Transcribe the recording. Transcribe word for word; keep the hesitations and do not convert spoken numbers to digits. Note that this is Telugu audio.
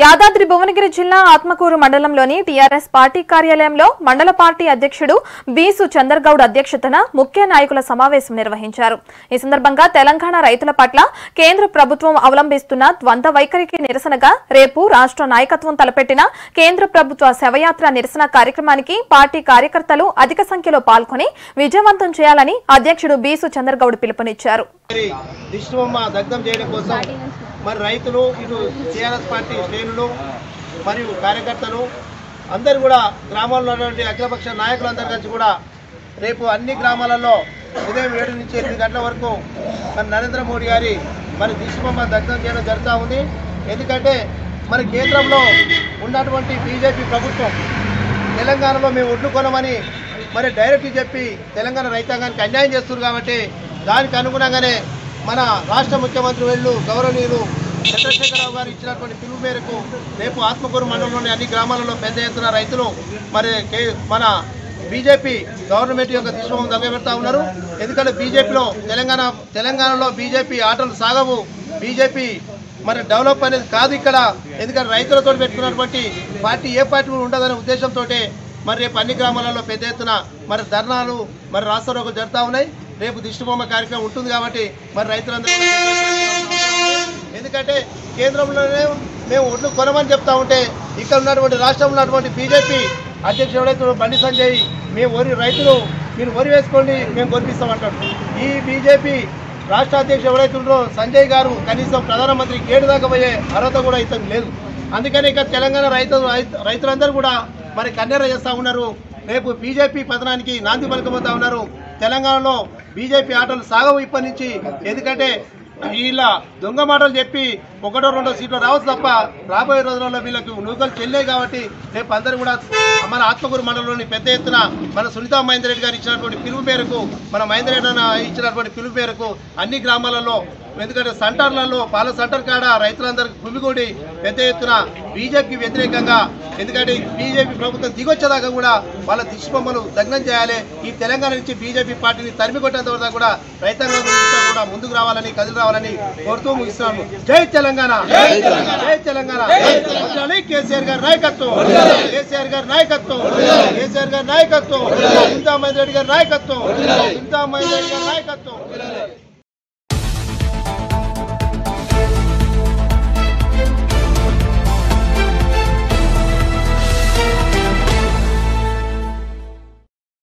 యాదాద్రి భువనగిరి జిల్లా ఆత్మకూరు మండలంలోని టీఆర్ఎస్ పార్టీ కార్యాలయంలో మండల పార్టీ అధ్యక్షుడు బీసు చందర్ గౌడ్ అధ్యక్షతన ముఖ్య నాయకుల సమావేశం నిర్వహించారు. ఈ సందర్భంగా తెలంగాణ రైతుల పట్ల కేంద్ర ప్రభుత్వం అవలంబిస్తున్న ద్వంద్వ వైఖరికి నిరసనగా రేపు రాష్ట్ర నాయకత్వం తలపెట్టిన కేంద్ర ప్రభుత్వ శవయాత్ర నిరసన కార్యక్రమానికి పార్టీ కార్యకర్తలు అధిక సంఖ్యలో పాల్గొని విజయవంతం చేయాలని అధ్యక్షుడు బీసు చందర్ గౌడ్ పిలుపునిచ్చారు. మరి రైతులు ఇటు టీఆర్ఎస్ పార్టీ శ్రేణులు మరియు కార్యకర్తలు అందరూ కూడా గ్రామాల్లో ఉన్నటువంటి అఖిలపక్ష నాయకులందరూ కలిసి కూడా రేపు అన్ని గ్రామాలలో ఉదయం ఏడు నుంచి ఎనిమిది గంటల వరకు మన నరేంద్ర మోడీ గారి మరి దిశబొమ్మ దగ్ధం చేయడం జరుగుతూ ఉంది. ఎందుకంటే మన కేంద్రంలో ఉన్నటువంటి బీజేపీ ప్రభుత్వం తెలంగాణలో మేము ఒడ్డుకోనమని మరి డైరెక్ట్ చెప్పి తెలంగాణ రైతాంగానికి అన్యాయం చేస్తున్నారు. కాబట్టి దానికి అనుగుణంగానే మన రాష్ట్ర ముఖ్యమంత్రి వెళ్ళు గౌరవనీయులు చంద్రశేఖరరావు గారు ఇచ్చినటువంటి పిలుపు మేరకు రేపు ఆత్మకూరు మండలంలోని అన్ని గ్రామాలలో పెద్ద ఎత్తున రైతులు మరి మన బీజేపీ గవర్నమెంట్ యొక్క దిశను దగ్గబెడతా ఉన్నారు. ఎందుకంటే బీజేపీలో తెలంగాణ తెలంగాణలో బీజేపీ ఆటలు సాగవు, బీజేపీ మరి డెవలప్ అనేది కాదు ఇక్కడ. ఎందుకంటే రైతులతో పెట్టుకున్నటువంటి పార్టీ ఏ పార్టీ ఉండదనే ఉద్దేశంతో మరి రేపు అన్ని గ్రామాలలో పెద్ద ఎత్తున మరి ధర్నాలు మరి రాస్తారోకలు జరుగుతూ ఉన్నాయి. రేపు దిష్టిబొమ్మ కార్యక్రమం ఉంటుంది కాబట్టి మరి రైతులందరూ, ఎందుకంటే కేంద్రంలోనే మేము ఒడ్లు కొనమని చెప్తా ఉంటే ఇక్కడ ఉన్నటువంటి రాష్ట్రంలో ఉన్నటువంటి బీజేపీ అధ్యక్షుడు ఎవరైతే బండి సంజయ్ మేము వరి రైతులు మీరు వరి వేసుకోండి మేము గొనిపిస్తామంటాడు. ఈ బీజేపీ రాష్ట్ర అధ్యక్షుడు ఎవరైతుండ్రో సంజయ్ గారు కనీసం ప్రధానమంత్రి గేటు దాకా పోయే అర్హత కూడా ఇతను లేదు. అందుకని ఇక తెలంగాణ రైతు రైతులందరూ కూడా మరి కన్నెర చేస్తూ ఉన్నారు. రేపు బీజేపీ పతనానికి నాంది పలకబోతా ఉన్నారు. తెలంగాణలో బీజేపీ ఆటలు సాగవు ఇప్పటి నుంచి. ఎందుకంటే వీళ్ళ దొంగ మాటలు చెప్పి ఒకటో రెండో సీట్లు రావచ్చు తప్ప రాబోయే రోజులలో వీళ్ళకి నూకలు చెల్లాయి. కాబట్టి రేపు అందరూ కూడా మన ఆత్మకూరు మండలంలోని పెద్ద ఎత్తున మన సునీతా మహేందర్ రెడ్డి గారు ఇచ్చినటువంటి పిలుపు మేరకు మన మహేందర్ రెడ్డి ఇచ్చినటువంటి పిలుపు మేరకు అన్ని గ్రామాలలో, ఎందుకంటే సెంటర్లలో పాల సెంటర్ కాడ రైతులందరికీ గుమిగూడి పెద్ద ఎత్తున బీజేపీకి వ్యతిరేకంగా, ఎందుకంటే బీజేపీ ప్రభుత్వం దిగొచ్చేదాకా కూడా వాళ్ళ దిష్టిబొమ్మలు దగ్నం చేయాలి. ఈ తెలంగాణ నుంచి బీజేపీ పార్టీని తరిమి కొట్టేంత వరకు కూడా రైతాంగం కూడా ముందుకు రావాలని కదిలి రావాలని కోరుతూ ముగిస్తున్నాను. జై తెలంగాణ, జై తెలంగాణ. కేసీఆర్ గారి నాయకత్వం, కేసీఆర్ గారి నాయకత్వం, కేసీఆర్ గారి నాయకత్వం, సునీతా మహేందర్ రెడ్డి గారి నాయకత్వం, సునీతా మహేందర్ రెడ్డి గారి నాయకత్వం.